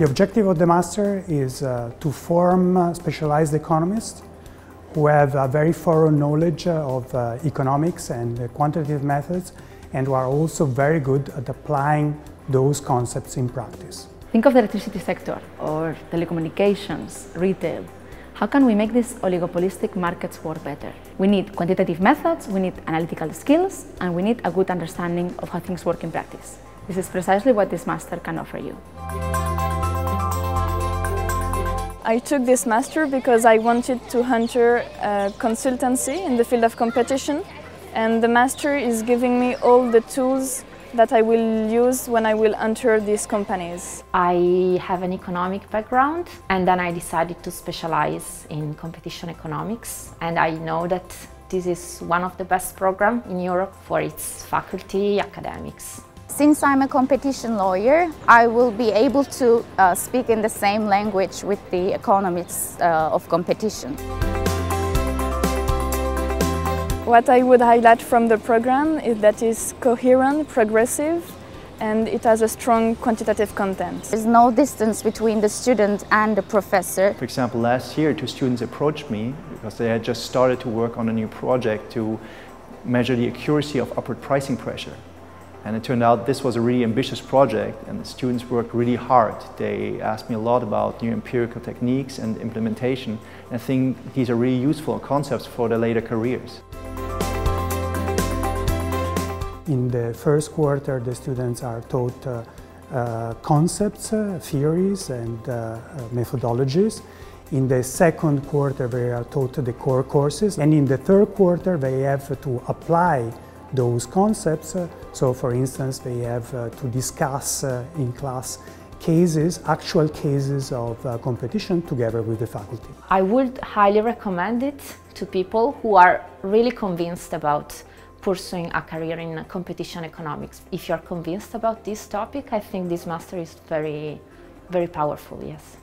The objective of the master is to form specialized economists who have a very thorough knowledge of economics and quantitative methods, and who are also very good at applying those concepts in practice. Think of the electricity sector or telecommunications, retail. How can we make these oligopolistic markets work better? We need quantitative methods, we need analytical skills, and we need a good understanding of how things work in practice. This is precisely what this master can offer you. I took this master because I wanted to enter consultancy in the field of competition, and the master is giving me all the tools that I will use when I will enter these companies. I have an economic background, and then I decided to specialize in competition economics, and I know that this is one of the best programs in Europe for its faculty academics. Since I'm a competition lawyer, I will be able to speak in the same language with the economists of competition. What I would highlight from the program is that it's coherent, progressive, and it has a strong quantitative content. There's no distance between the student and the professor. For example, last year 2 students approached me because they had just started to work on a new project to measure the accuracy of upward pricing pressure. And it turned out this was a really ambitious project, and the students worked really hard. They asked me a lot about new empirical techniques and implementation. And I think these are really useful concepts for their later careers. In the first quarter, the students are taught concepts, theories, and methodologies. In the second quarter, they are taught the core courses. And in the third quarter, they have to apply those concepts. So, for instance, they have to discuss in class cases, actual cases of competition together with the faculty. I would highly recommend it to people who are really convinced about pursuing a career in competition economics. If you're convinced about this topic, I think this master is very, very powerful, yes.